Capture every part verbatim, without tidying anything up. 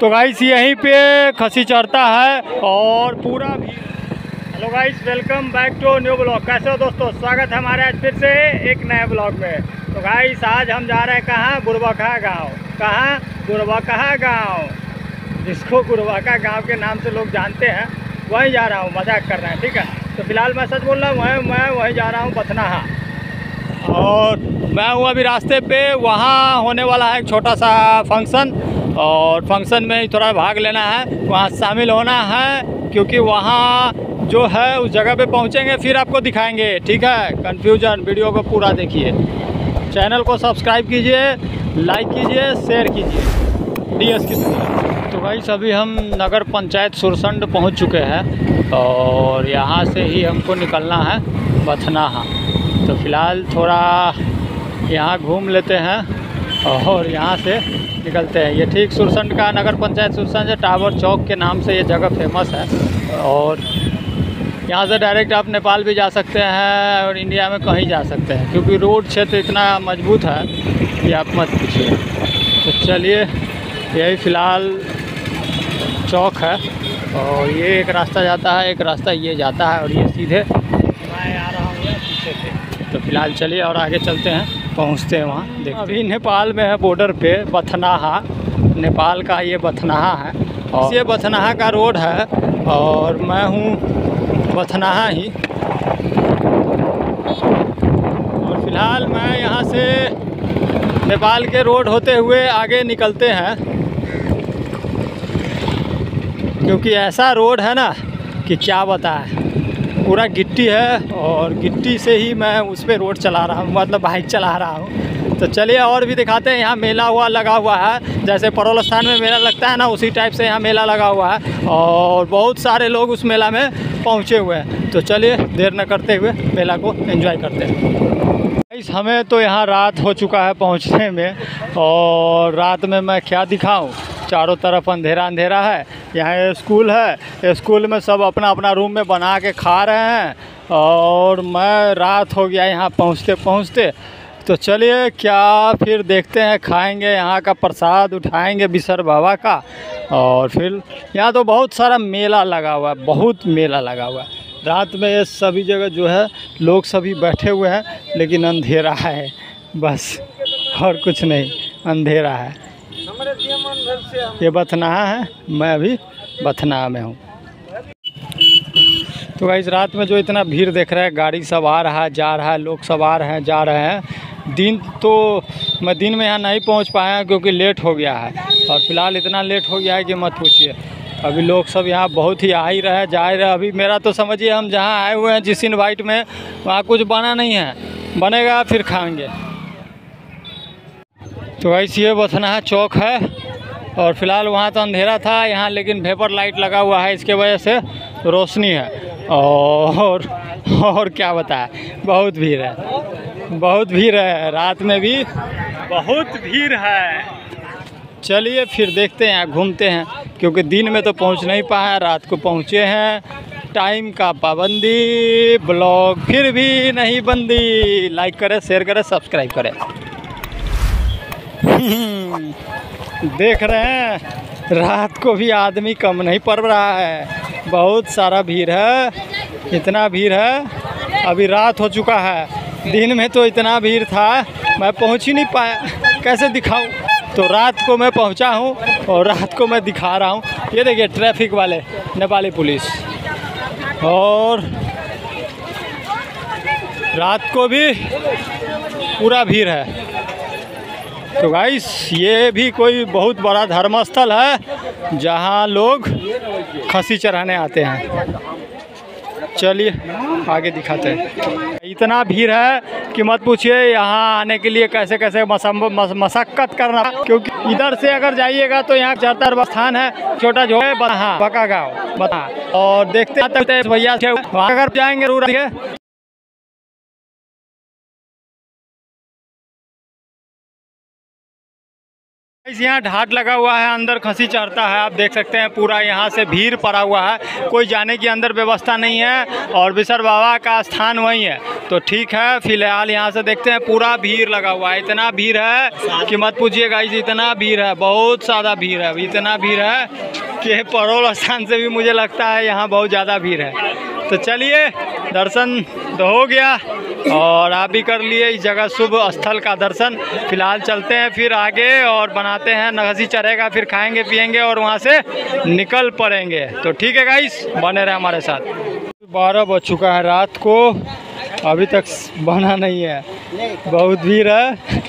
तो गाइस यहीं पे खसी चढ़ता है और पूरा भी। Hello guys, welcome back to new blog. कैसे हो दोस्तों, स्वागत है हमारे आज फिर से एक नए ब्लॉग में। तो गाइस आज हम जा रहे हैं कहाँ, गुरवाका गाँव। कहाँ, गुरवाका गाँव, जिसको गुरवाका गाँव के नाम से लोग जानते हैं, वहीं जा रहा हूँ। मजाक कर रहे हैं, ठीक है। तो फिलहाल मैं सच बोल रहा हूँ, वहीं मैं वहीं जा रहा हूँ बथनाहा। और मैं हूँ अभी रास्ते पे, वहाँ होने वाला है एक छोटा सा फंक्शन और फंक्शन में थोड़ा भाग लेना है, वहाँ शामिल होना है, क्योंकि वहाँ जो है उस जगह पे पहुँचेंगे फिर आपको दिखाएंगे, ठीक है। कन्फ्यूजन वीडियो को पूरा देखिए, चैनल को सब्सक्राइब कीजिए, लाइक कीजिए, शेयर कीजिए, डी एस की। तो भाई अभी हम नगर पंचायत सुरसंड पहुँच चुके हैं और यहाँ से ही हमको निकलना है बथनाहा। तो फिलहाल थोड़ा यहाँ घूम लेते हैं और यहाँ से निकलते हैं। ये ठीक सुरसंड का, नगर पंचायत सुरसंड है, टावर चौक के नाम से ये जगह फेमस है। और यहाँ से डायरेक्ट आप नेपाल भी जा सकते हैं और इंडिया में कहीं जा सकते हैं, क्योंकि रोड क्षेत्र इतना मजबूत है कि आप मत पूछिए। तो चलिए, यही फ़िलहाल चौक है और ये एक रास्ता जाता है, एक रास्ता ये जाता है और ये सीधे मैं आ रहा हूँ पीछे से। तो फिलहाल चलिए और आगे चलते हैं, पहुँचते हैं वहाँ देखते हैं। अभी नेपाल में है बॉर्डर पे बथनाहा, नेपाल का ये बथनाहा है और ये बथनाहा का रोड है और मैं हूँ बथनाहा ही। और फिलहाल मैं यहाँ से नेपाल के रोड होते हुए आगे निकलते हैं, क्योंकि ऐसा रोड है ना कि क्या बताएं, पूरा गिट्टी है और गिट्टी से ही मैं उस पर रोड चला रहा हूँ, मतलब बाइक चला रहा हूँ। तो चलिए और भी दिखाते हैं। यहाँ मेला हुआ लगा हुआ है, जैसे परोल स्थान में मेला लगता है ना, उसी टाइप से यहाँ मेला लगा हुआ है और बहुत सारे लोग उस मेला में पहुँचे हुए हैं। तो चलिए देर न करते हुए मेला को एंजॉय करते हैं। हमें तो यहाँ रात हो चुका है पहुँचने में और रात में मैं क्या दिखाऊँ, चारों तरफ अंधेरा अंधेरा है। यहाँ स्कूल है, स्कूल में सब अपना अपना रूम में बना के खा रहे हैं और मैं रात हो गया यहाँ पहुँचते पहुँचते। तो चलिए क्या फिर देखते हैं, खाएंगे यहाँ का प्रसाद, उठाएंगे बिसहर बाबा का। और फिर यहाँ तो बहुत सारा मेला लगा हुआ है, बहुत मेला लगा हुआ है। रात में ये सभी जगह जो है लोग सभी बैठे हुए हैं, लेकिन अंधेरा है बस, और कुछ नहीं, अंधेरा है। ये बथनाहा है, मैं अभी बथनाहा में हूँ। तो गाइस रात में जो इतना भीड़ देख रहा है, गाड़ी सब आ रहा है जा रहा है, लोग सब आ रहे हैं जा रहे हैं। दिन तो मैं दिन में यहाँ नहीं पहुँच पाया क्योंकि लेट हो गया है, और फिलहाल इतना लेट हो गया है कि मत पूछिए। अभी लोग सब यहाँ बहुत ही आ ही रहे हैं जा ही रहे हैं। अभी मेरा तो समझिए हम जहाँ आए हुए हैं जिस इन्वाइट में, वहाँ कुछ बना नहीं है, बनेगा फिर खाएँगे। तो गाइस ये बथनाहा चौक है और फिलहाल वहाँ तो अंधेरा था, यहाँ लेकिन वेपर लाइट लगा हुआ है, इसके वजह से रोशनी है। और और क्या बताएं, बहुत भीड़ है, बहुत भीड़ है, रात में भी बहुत भीड़ है। चलिए फिर देखते हैं, घूमते हैं, क्योंकि दिन में तो पहुँच नहीं पाए, रात को पहुँचे हैं। टाइम का पाबंदी, ब्लॉग फिर भी नहीं बंदी। लाइक करें, शेयर करें, सब्सक्राइब करें। देख रहे हैं रात को भी आदमी कम नहीं पड़ रहा है, बहुत सारा भीड़ है, इतना भीड़ है। अभी रात हो चुका है, दिन में तो इतना भीड़ था मैं पहुंच ही नहीं पाया, कैसे दिखाऊं। तो रात को मैं पहुंचा हूं और रात को मैं दिखा रहा हूं। ये देखिए ट्रैफिक वाले, नेपाली पुलिस। और रात को भी पूरा भीड़ है। तो गाइस ये भी कोई बहुत बड़ा धर्मस्थल है जहाँ लोग खसी चढ़ाने आते हैं। चलिए आगे दिखाते हैं। इतना भीड़ है कि मत पूछिए, यहाँ आने के लिए कैसे कैसे मशक्कत करना, क्योंकि इधर से अगर जाइएगा तो यहाँ चार स्थान है, छोटा जो है बथनाहा गाँव बता। और देखते भैया अगर जाएंगे जरूर। यहाँ ढाट लगा हुआ है, अंदर खसी चढ़ता है, आप देख सकते हैं पूरा यहाँ से भीड़ पड़ा हुआ है, कोई जाने की अंदर व्यवस्था नहीं है और बिसहर बाबा का स्थान वही है। तो ठीक है, फिलहाल यहाँ से देखते हैं, पूरा भीड़ लगा हुआ है, इतना भीड़ है कि मत पूछिए गाइस, इतना भीड़ है, बहुत ज़्यादा भीड़ है, इतना भीड़ है कि परोल स्थान से भी मुझे लगता है यहाँ बहुत ज़्यादा भीड़ है। तो चलिए, दर्शन तो हो गया और आप भी कर लिए इस जगह शुभ स्थल का दर्शन। फिलहाल चलते हैं फिर आगे और बनाते हैं, नगसी चढ़ेगा, फिर खाएंगे पिएंगे और वहाँ से निकल पड़ेंगे। तो ठीक है गाइस, बने रहे हमारे साथ। बारह बज चुका है रात को, अभी तक बना नहीं है, बहुत भीड़ है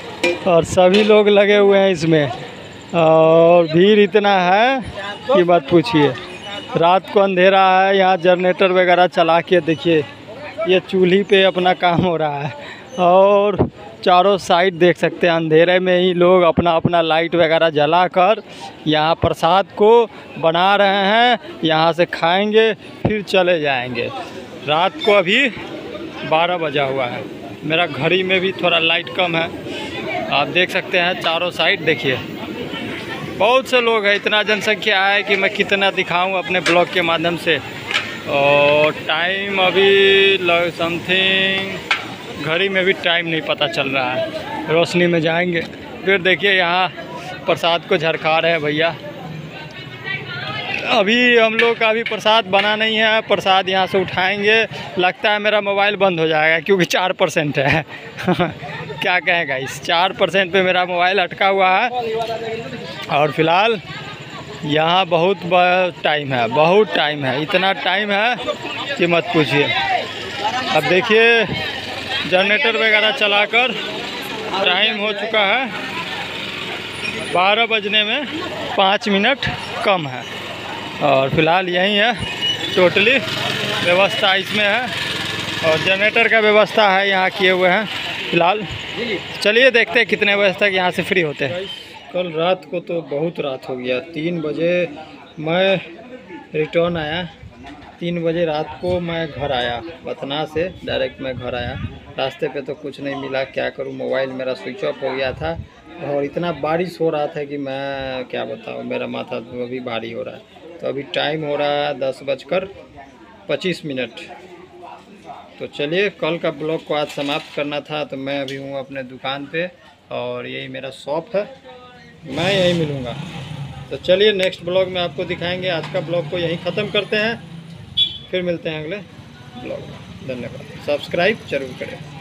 और सभी लोग लगे हुए हैं इसमें और भीड़ इतना है कि मत पूछिए। रात को अंधेरा है, यहाँ जनरेटर वगैरह चला के देखिए, ये चूल्ही पे अपना काम हो रहा है और चारों साइड देख सकते हैं अंधेरे में ही लोग अपना अपना लाइट वगैरह जलाकर यहाँ प्रसाद को बना रहे हैं, यहाँ से खाएंगे फिर चले जाएंगे। रात को अभी बारह बजा हुआ है, मेरा घड़ी में भी थोड़ा लाइट कम है, आप देख सकते हैं चारों साइड देखिए बहुत से लोग हैं, इतना जनसंख्या है कि मैं कितना दिखाऊँ अपने ब्लॉग के माध्यम से। और टाइम अभी लग समथिंग घड़ी में भी टाइम नहीं पता चल रहा है, रोशनी में जाएंगे फिर देखिए। यहाँ प्रसाद को झरखा रहे हैं भैया, अभी हम लोग का अभी प्रसाद बना नहीं है, प्रसाद यहाँ से उठाएंगे। लगता है मेरा मोबाइल बंद हो जाएगा क्योंकि चार परसेंट है क्या कहें गाइस, चार परसेंट पर मेरा मोबाइल अटका हुआ है और फिलहाल यहाँ बहुत टाइम है, बहुत टाइम है, इतना टाइम है कि मत पूछिए। अब देखिए जनरेटर वगैरह चलाकर टाइम हो चुका है, बारह बजने में पाँच मिनट कम है और फिलहाल यही है टोटली व्यवस्था इसमें है और जनरेटर का व्यवस्था है यहाँ किए हुए हैं फिलहाल। चलिए देखते हैं कितने बजे तक यहाँ से फ्री होते हैं। कल रात को तो बहुत रात हो गया, तीन बजे मैं रिटर्न आया, तीन बजे रात को मैं घर आया बथनाहा से, डायरेक्ट मैं घर आया, रास्ते पे तो कुछ नहीं मिला, क्या करूं, मोबाइल मेरा स्विच ऑफ हो गया था और इतना बारिश हो रहा था कि मैं क्या बताऊं, मेरा माथा अभी भारी हो रहा है। तो अभी टाइम हो रहा है दस बजकर पच्चीस मिनट। तो चलिए, कल का ब्लॉग को आज समाप्त करना था, तो मैं अभी हूँ अपने दुकान पर और यही मेरा शॉप है, मैं यही मिलूँगा। तो चलिए नेक्स्ट ब्लॉग में आपको दिखाएंगे। आज का ब्लॉग को यहीं ख़त्म करते हैं, फिर मिलते हैं अगले ब्लॉग में। धन्यवाद, सब्सक्राइब जरूर करें।